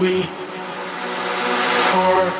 we are.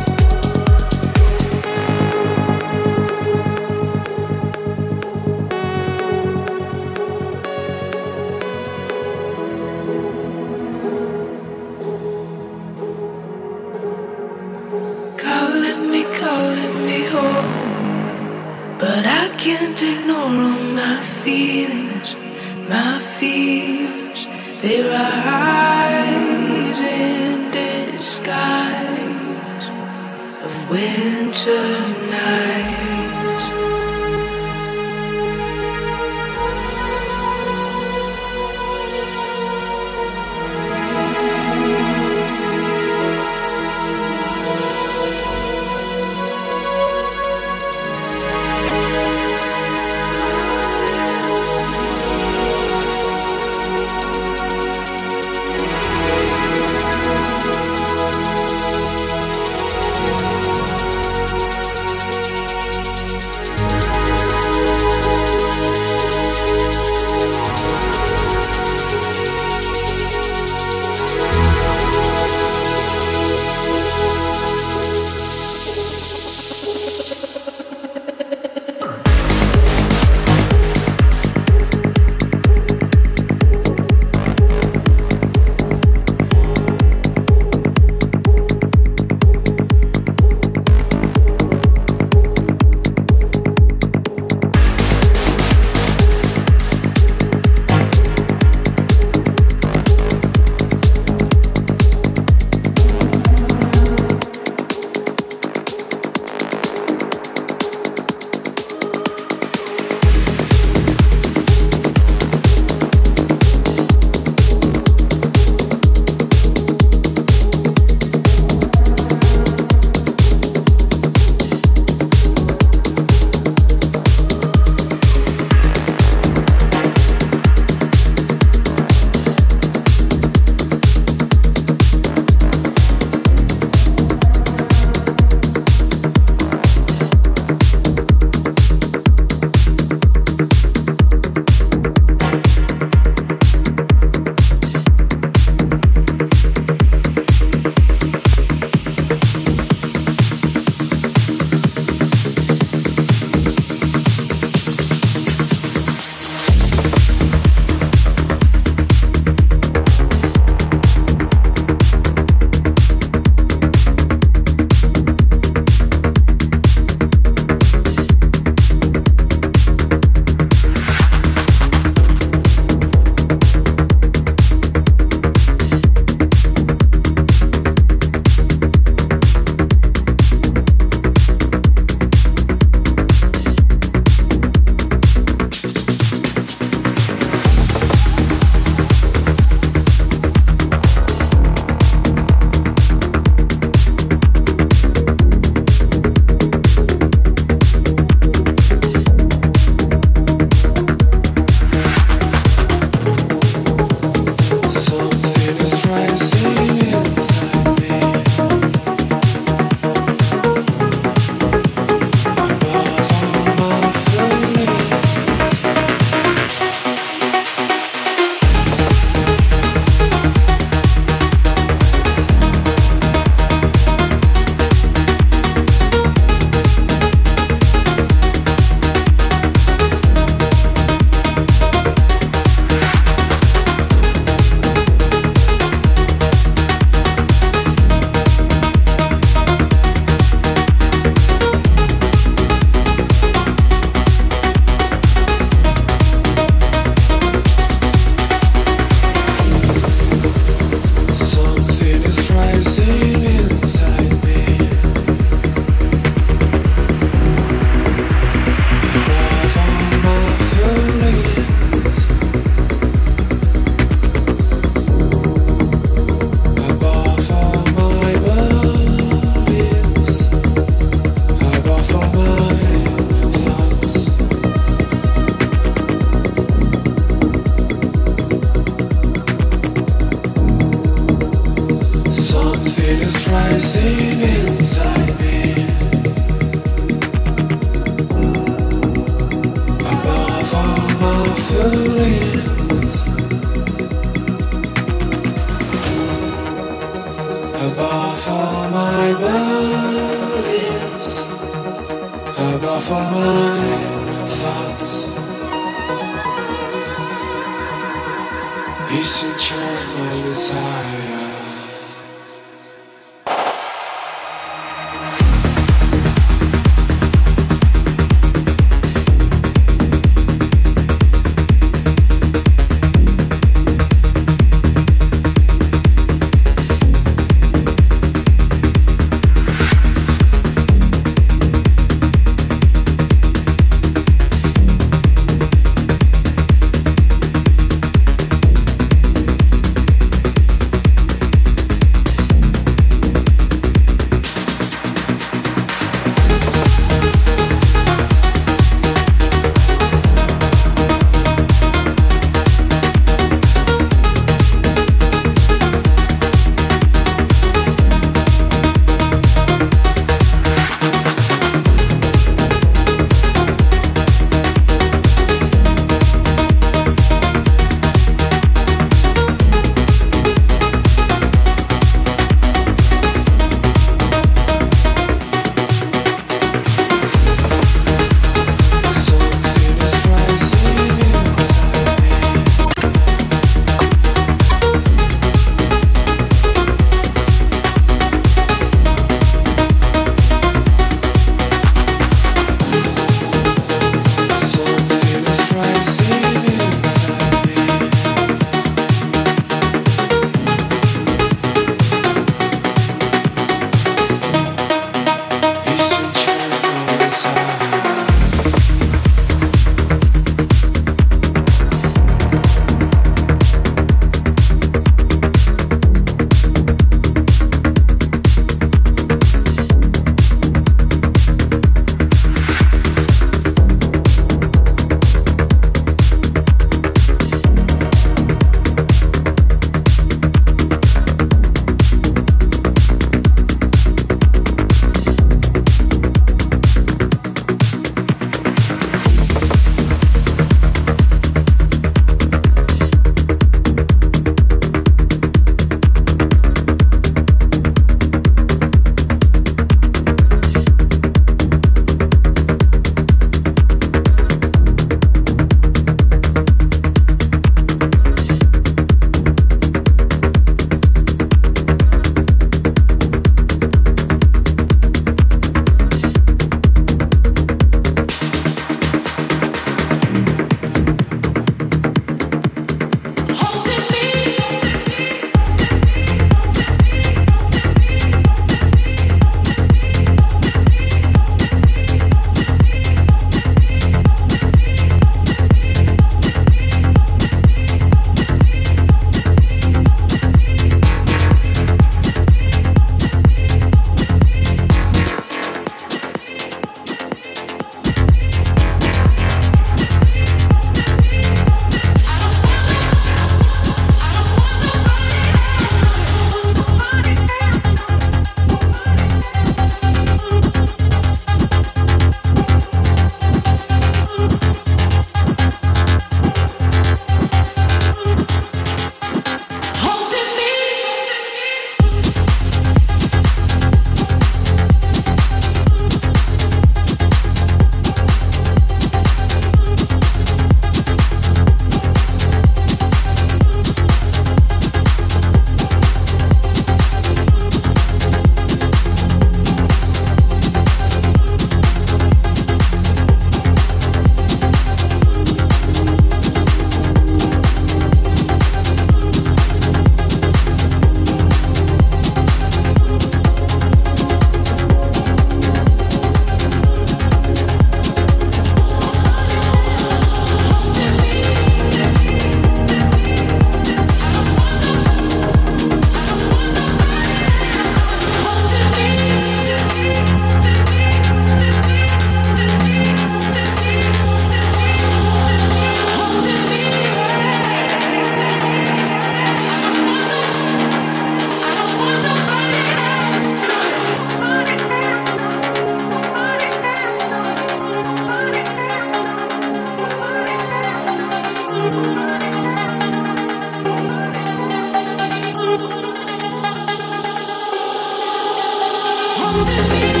hold me.